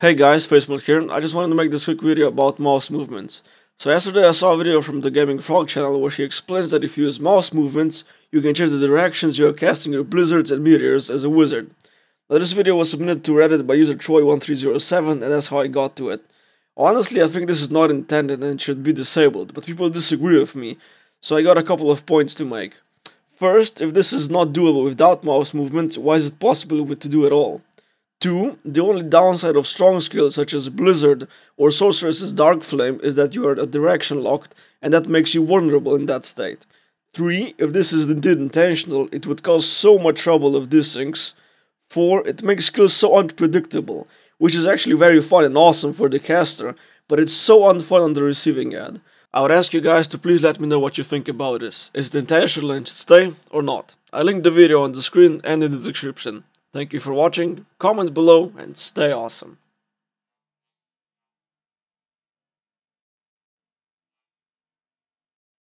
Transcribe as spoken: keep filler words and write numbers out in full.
Hey guys, Facemelt here. I just wanted to make this quick video about mouse movements. So yesterday I saw a video from the Gaming Frog channel where he explains that if you use mouse movements, you can change the directions you are casting your blizzards and meteors as a wizard. Now this video was submitted to Reddit by user Troy one three zero seven and that's how I got to it. Honestly, I think this is not intended and it should be disabled, but people disagree with me, so I got a couple of points to make. First, if this is not doable without mouse movements, why is it possible to do it all? Two, the only downside of strong skills such as Blizzard or Sorceress's Dark Flame is that you are direction locked and that makes you vulnerable in that state. Three, if this is indeed intentional, it would cause so much trouble if this sinks. Four, it makes skills so unpredictable, which is actually very fun and awesome for the caster, but it's so unfun on the receiving end. I would ask you guys to please let me know what you think about this. Is it intentional and should stay or not? I linked the video on the screen and in the description. Thank you for watching, comment below, and stay awesome.